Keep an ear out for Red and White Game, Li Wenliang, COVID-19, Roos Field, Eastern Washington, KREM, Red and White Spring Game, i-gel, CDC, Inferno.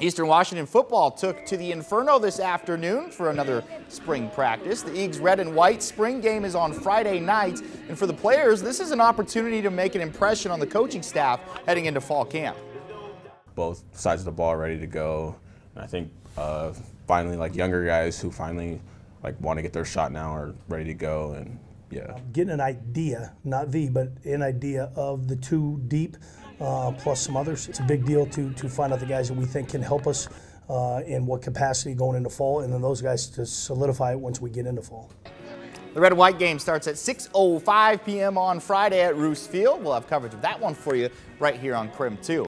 Eastern Washington football took to the Inferno this afternoon for another spring practice. The Eagles' Red and White spring game is on Friday night, and for the players, this is an opportunity to make an impression on the coaching staff heading into fall camp. Both sides of the ball ready to go, and I think finally, like, younger guys who finally want to get their shot now are ready to go, and yeah. Getting an idea, not the, but an idea of the two deep, plus some others. It's a big deal to find out the guys that we think can help us in what capacity going into fall, and then those guys to solidify it once we get into fall. The Red and White game starts at 6:05 p.m. on Friday at Roos Field. We'll have coverage of that one for you right here on KREM 2.